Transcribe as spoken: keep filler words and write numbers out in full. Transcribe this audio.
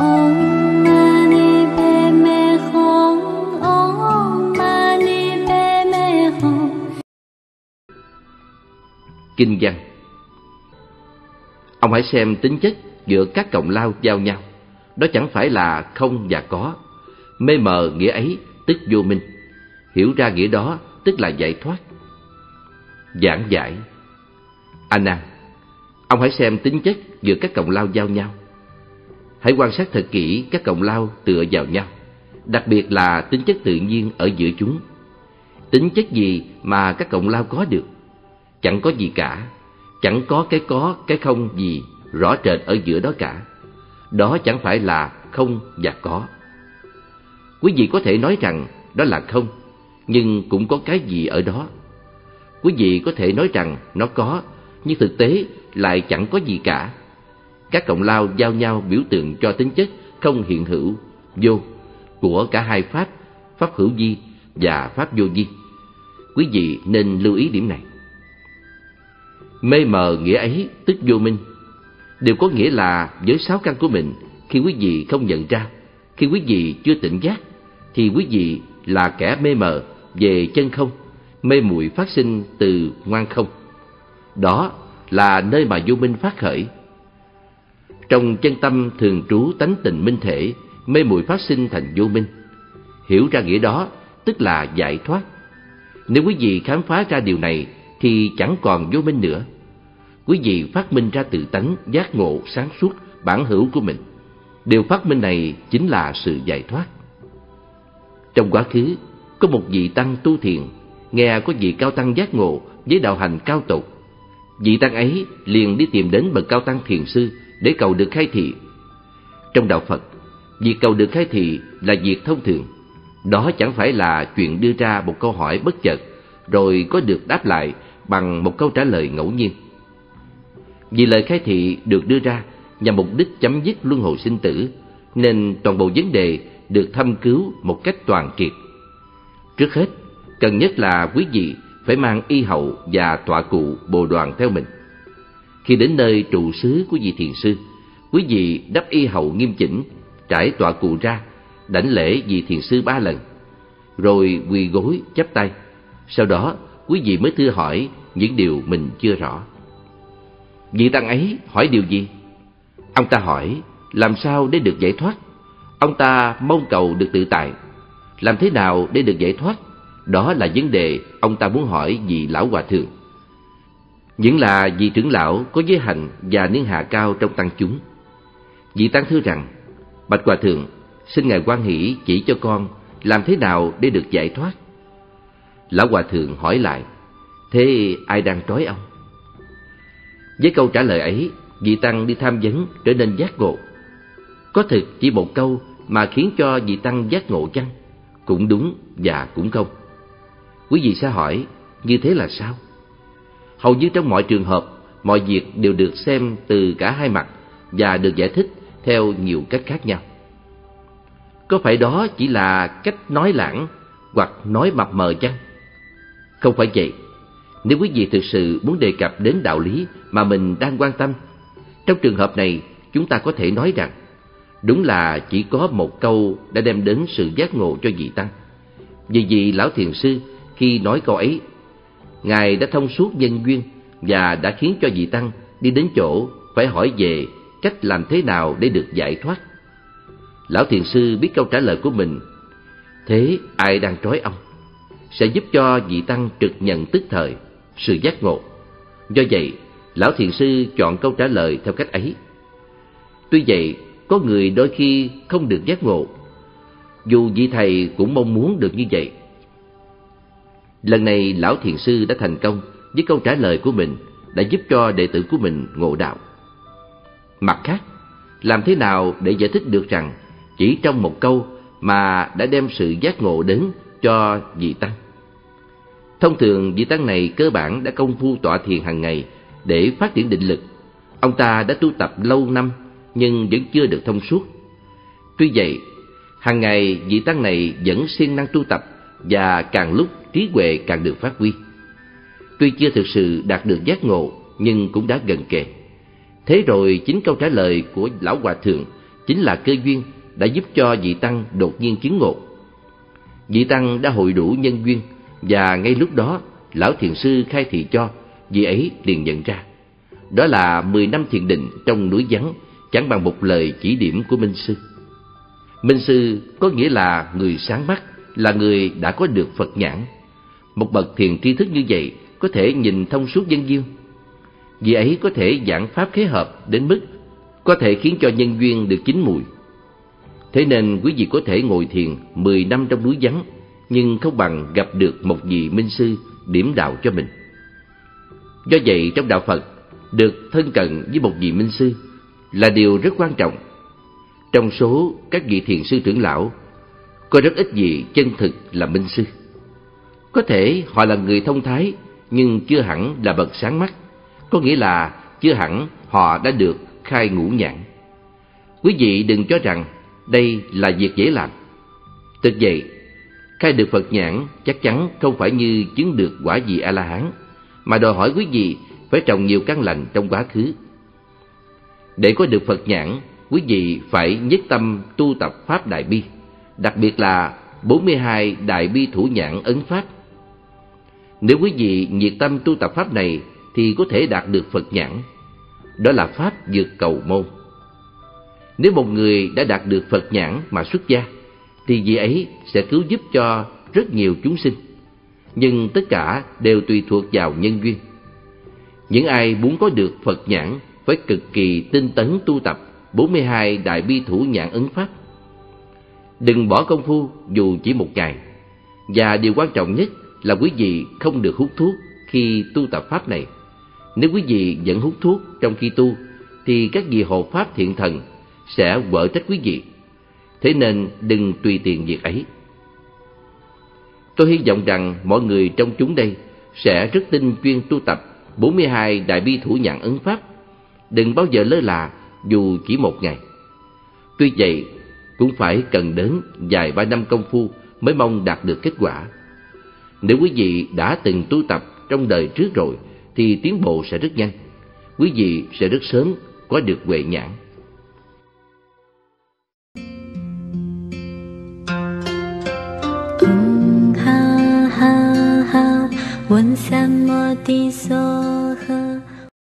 Kinh văn. Ông hãy xem tính chất giữa các cọng lao giao nhau, đó chẳng phải là không và có. Mê mờ nghĩa ấy tức vô minh, hiểu ra nghĩa đó tức là giải thoát. Giảng giải. A Nan, ông hãy xem tính chất giữa các cọng lao giao nhau. Hãy quan sát thật kỹ các cọng lao tựa vào nhau, đặc biệt là tính chất tự nhiên ở giữa chúng. Tính chất gì mà các cọng lao có được? Chẳng có gì cả, chẳng có cái có, cái không gì rõ rệt ở giữa đó cả. Đó chẳng phải là không và có. Quý vị có thể nói rằng đó là không, nhưng cũng có cái gì ở đó. Quý vị có thể nói rằng nó có, nhưng thực tế lại chẳng có gì cả. Các cọng lao giao nhau biểu tượng cho tính chất không hiện hữu, vô, của cả hai pháp, pháp hữu vi và pháp vô vi. Quý vị nên lưu ý điểm này. Mê mờ nghĩa ấy tức vô minh, điều có nghĩa là với sáu căn của mình, khi quý vị không nhận ra, khi quý vị chưa tỉnh giác, thì quý vị là kẻ mê mờ về chân không, mê muội phát sinh từ ngoan không. Đó là nơi mà vô minh phát khởi. Trong chân tâm thường trú tánh tình minh thể, mê muội phát sinh thành vô minh. Hiểu ra nghĩa đó tức là giải thoát. Nếu quý vị khám phá ra điều này thì chẳng còn vô minh nữa. Quý vị phát minh ra tự tánh giác ngộ sáng suốt bản hữu của mình. Điều phát minh này chính là sự giải thoát. Trong quá khứ, có một vị tăng tu thiền, nghe có vị cao tăng giác ngộ với đạo hành cao tột. Vị tăng ấy liền đi tìm đến bậc cao tăng thiền sư để cầu được khai thị. Trong đạo Phật, việc cầu được khai thị là việc thông thường. Đó chẳng phải là chuyện đưa ra một câu hỏi bất chợt rồi có được đáp lại bằng một câu trả lời ngẫu nhiên. Vì lời khai thị được đưa ra nhằm mục đích chấm dứt luân hồi sinh tử, nên toàn bộ vấn đề được thâm cứu một cách toàn triệt. Trước hết, cần nhất là quý vị phải mang y hậu và tọa cụ bồ đoàn theo mình. Khi đến nơi trụ xứ của vị thiền sư, quý vị đắp y hậu nghiêm chỉnh, trải tọa cụ ra, đảnh lễ vị thiền sư ba lần, rồi quỳ gối chắp tay. Sau đó, quý vị mới thưa hỏi những điều mình chưa rõ. Vị tăng ấy hỏi điều gì? Ông ta hỏi, làm sao để được giải thoát? Ông ta mong cầu được tự tại. Làm thế nào để được giải thoát? Đó là vấn đề ông ta muốn hỏi vị lão hòa thượng. Những là vị trưởng lão có giới hạnh và niên hạ cao trong tăng chúng. Vị tăng thưa rằng, bạch hòa thượng, xin ngài hoan hỷ chỉ cho con làm thế nào để được giải thoát. Lão hòa thượng hỏi lại, thế ai đang trói ông? Với câu trả lời ấy, vị tăng đi tham vấn trở nên giác ngộ. Có thực chỉ một câu mà khiến cho vị tăng giác ngộ chăng? Cũng đúng và cũng không. Quý vị sẽ hỏi, như thế là sao? Hầu như trong mọi trường hợp, mọi việc đều được xem từ cả hai mặt và được giải thích theo nhiều cách khác nhau. Có phải đó chỉ là cách nói lãng hoặc nói mập mờ chăng? Không phải vậy. Nếu quý vị thực sự muốn đề cập đến đạo lý mà mình đang quan tâm, trong trường hợp này chúng ta có thể nói rằng đúng là chỉ có một câu đã đem đến sự giác ngộ cho vị tăng. Vì vị lão thiền sư khi nói câu ấy, ngài đã thông suốt nhân duyên và đã khiến cho vị tăng đi đến chỗ phải hỏi về cách làm thế nào để được giải thoát. Lão thiền sư biết câu trả lời của mình, thế ai đang trói ông, sẽ giúp cho vị tăng trực nhận tức thời sự giác ngộ. Do vậy, lão thiền sư chọn câu trả lời theo cách ấy. Tuy vậy, có người đôi khi không được giác ngộ, dù vị thầy cũng mong muốn được như vậy. Lần này, lão thiền sư đã thành công với câu trả lời của mình, đã giúp cho đệ tử của mình ngộ đạo. Mặt khác, làm thế nào để giải thích được rằng chỉ trong một câu mà đã đem sự giác ngộ đến cho vị tăng? Thông thường, vị tăng này cơ bản đã công phu tọa thiền hàng ngày để phát triển định lực. Ông ta đã tu tập lâu năm nhưng vẫn chưa được thông suốt. Tuy vậy, hàng ngày vị tăng này vẫn siêng năng tu tập, và càng lúc trí huệ càng được phát huy. Tuy chưa thực sự đạt được giác ngộ nhưng cũng đã gần kề. Thế rồi chính câu trả lời của lão hòa thượng chính là cơ duyên đã giúp cho vị tăng đột nhiên chứng ngộ. Vị tăng đã hội đủ nhân duyên, và ngay lúc đó lão thiền sư khai thị cho, vị ấy liền nhận ra. Đó là mười năm thiền định trong núi vắng, chẳng bằng một lời chỉ điểm của Minh Sư. Minh Sư có nghĩa là người sáng mắt, là người đã có được Phật nhãn. Một bậc thiền tri thức như vậy có thể nhìn thông suốt nhân duyên. Vì ấy có thể giảng pháp khế hợp đến mức có thể khiến cho nhân duyên được chín mùi. Thế nên quý vị có thể ngồi thiền mười năm trong núi vắng, nhưng không bằng gặp được một vị Minh Sư điểm đạo cho mình. Do vậy trong đạo Phật, được thân cận với một vị Minh Sư là điều rất quan trọng. Trong số các vị thiền sư trưởng lão, có rất ít vị chân thực là Minh Sư. Có thể họ là người thông thái, nhưng chưa hẳn là bậc sáng mắt, có nghĩa là chưa hẳn họ đã được khai ngũ nhãn. Quý vị đừng cho rằng đây là việc dễ làm. Thực vậy, khai được Phật nhãn chắc chắn không phải như chứng được quả vị A-la-hán, mà đòi hỏi quý vị phải trồng nhiều căn lành trong quá khứ. Để có được Phật nhãn, quý vị phải nhất tâm tu tập Pháp Đại Bi, đặc biệt là bốn mươi hai Đại Bi Thủ Nhãn Ấn Pháp. Nếu quý vị nhiệt tâm tu tập Pháp này thì có thể đạt được Phật nhãn. Đó là Pháp vượt cầu môn. Nếu một người đã đạt được Phật nhãn mà xuất gia, thì vị ấy sẽ cứu giúp cho rất nhiều chúng sinh. Nhưng tất cả đều tùy thuộc vào nhân duyên. Những ai muốn có được Phật nhãn phải cực kỳ tinh tấn tu tập bốn mươi hai Đại Bi Thủ Nhãn Ấn Pháp. Đừng bỏ công phu dù chỉ một ngày. Và điều quan trọng nhất là quý vị không được hút thuốc khi tu tập Pháp này. Nếu quý vị vẫn hút thuốc trong khi tu, thì các vị hộ Pháp thiện thần sẽ quở trách quý vị. Thế nên đừng tùy tiện việc ấy. Tôi hy vọng rằng mọi người trong chúng đây sẽ rất tinh chuyên tu tập bốn mươi hai Đại Bi Thủ Nhãn Ấn Pháp. Đừng bao giờ lơ là dù chỉ một ngày. Tuy vậy, cũng phải cần đến vài ba năm công phu mới mong đạt được kết quả. Nếu quý vị đã từng tu tập trong đời trước rồi, thì tiến bộ sẽ rất nhanh. Quý vị sẽ rất sớm có được huệ nhãn. Ha ha ha,